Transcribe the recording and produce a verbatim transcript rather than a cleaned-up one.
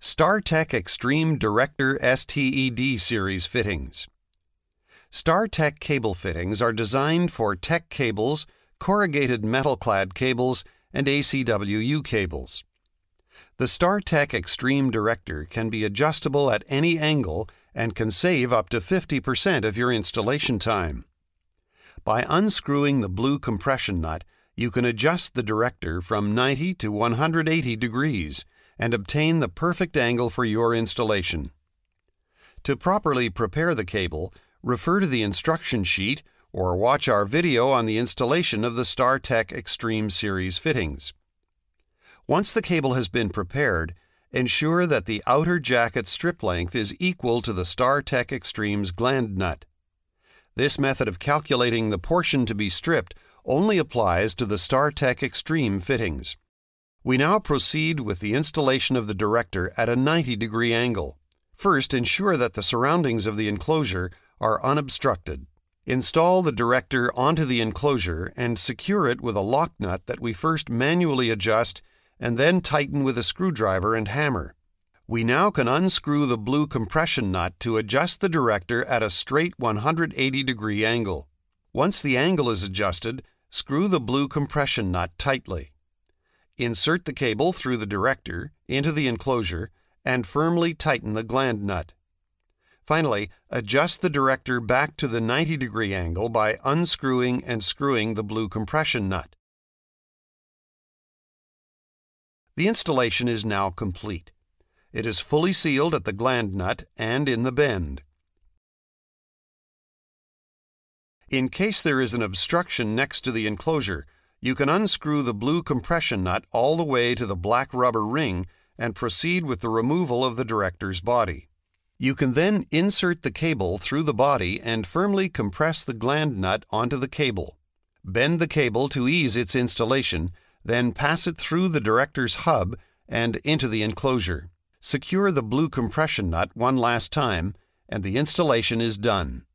STAR TECK EXTREME Director S T E D Series Fittings. STAR TECK cable fittings are designed for tech cables, corrugated metal-clad cables, and A C W U cables. The STAR TECK Extreme Director can be adjustable at any angle and can save up to fifty percent of your installation time. By unscrewing the blue compression nut, you can adjust the director from ninety to one hundred eighty degrees and obtain the perfect angle for your installation. To properly prepare the cable, refer to the instruction sheet or watch our video on the installation of the STAR TECK Extreme Series fittings. Once the cable has been prepared, ensure that the outer jacket strip length is equal to the STAR TECK Extreme's gland nut. This method of calculating the portion to be stripped only applies to the STAR TECK Extreme fittings. We now proceed with the installation of the director at a ninety degree angle. First, ensure that the surroundings of the enclosure are unobstructed. Install the director onto the enclosure and secure it with a lock nut that we first manually adjust and then tighten with a screwdriver and hammer. We now can unscrew the blue compression nut to adjust the director at a straight one hundred eighty degree angle. Once the angle is adjusted, screw the blue compression nut tightly. Insert the cable through the director into the enclosure and firmly tighten the gland nut. Finally, adjust the director back to the ninety degree angle by unscrewing and screwing the blue compression nut. The installation is now complete. It is fully sealed at the gland nut and in the bend. In case there is an obstruction next to the enclosure, you can unscrew the blue compression nut all the way to the black rubber ring and proceed with the removal of the director's body. You can then insert the cable through the body and firmly compress the gland nut onto the cable. Bend the cable to ease its installation, then pass it through the director's hub and into the enclosure. Secure the blue compression nut one last time, and the installation is done.